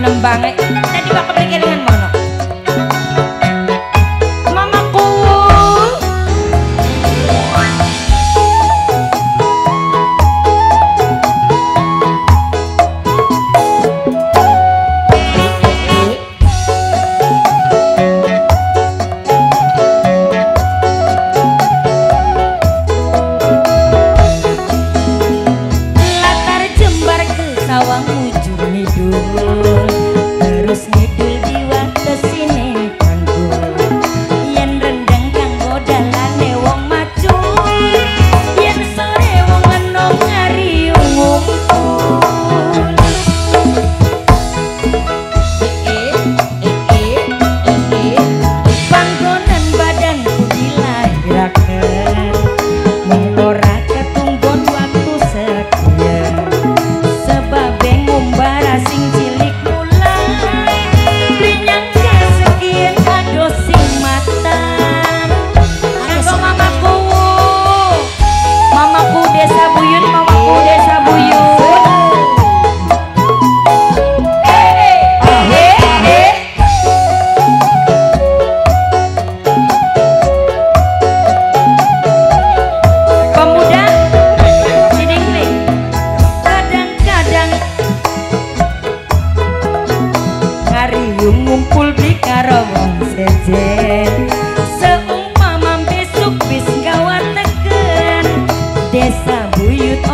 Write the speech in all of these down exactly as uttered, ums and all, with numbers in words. nembang tadi bakal kelingan mono mamaku latar jembar ke sawang ujung hidung terus ngidul diwa kesini tanggul yang rendang kanggo dalane wong maju yang sore wong lenong ngari ngumpul ee ee ee ee panggonan badanku dilahirkan mengora ketunggon waktu sekian sebab ngumbara sing cilik ngumpul di karo wong sejen seumpama besok bis gawa teken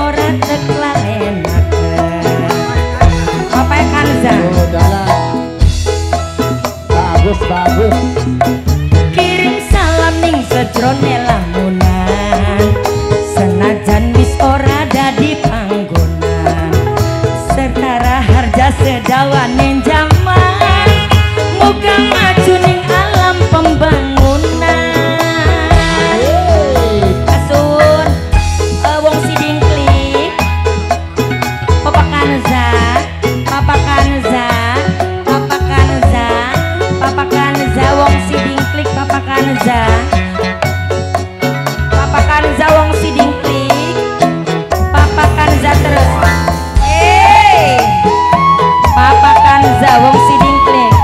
desa buyut ora teklah enakan apa ya Kanza? Bagus bagus kirim salam ning sejrone lamunan senajan wis ora dadi panggonan setara harja sedawanen jaman muga maju ning alam pembangunan asun uh, wong siding klik Papa Kanza Papa Kanza Papa Kanza Papa Kanza wong siding klik Papa Kanza Papa Kanza wong siding klik Papa Kanza terus hey Papa Kanza wong siding klik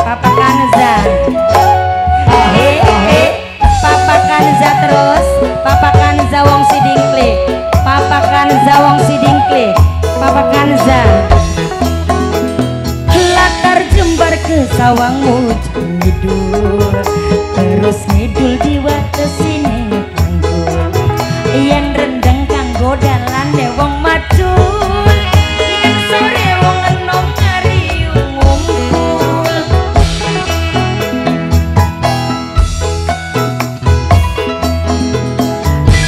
Papa Kanza, eh eh, Papa Kanza terus, Papa Kanza wong sidingklik, Papa Kanza wong sidingklik, Papa Kanza. Latar jembar ke sawang ujung ngidul, terus ngidul diwatesi ning tanggul, yen rendeng kanggo dalane wong maju.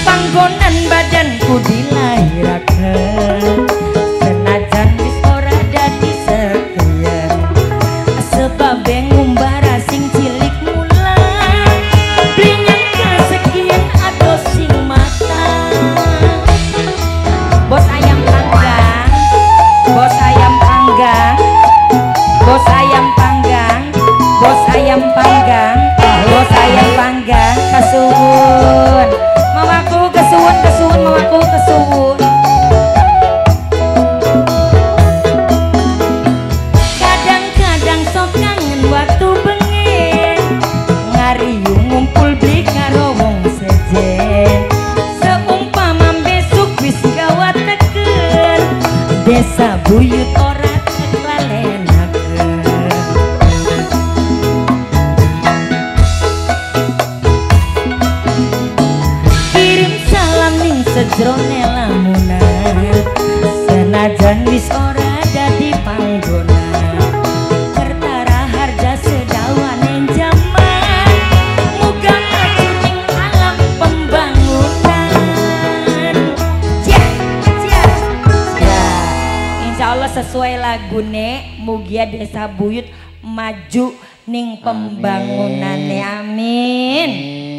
Panggonan badanku dilahirkan senajan wis ora dadi sekian sebab ngumbara sing cilik mula blinyang kasekian ado sing mata bos ayam panggang bos ayam panggang bos ayam panggang bos ayam panggang bos ayam panggang kasuwun mamaku kesuwun kesuwun mamaku kesuwun kadang-kadang sok kangen waktu bengen ngariung ngumpul beli karo wong sejen seumpama besok wis gawa teken desa buyut ora teklalen sejrone lamunan senajan wis ora dadi panggonan kertara harja sedawanen jaman muga maju ning alam pembangunan cia cia cia insyaallah sesuai lagune mugia desa buyut maju ning pembangunane amin.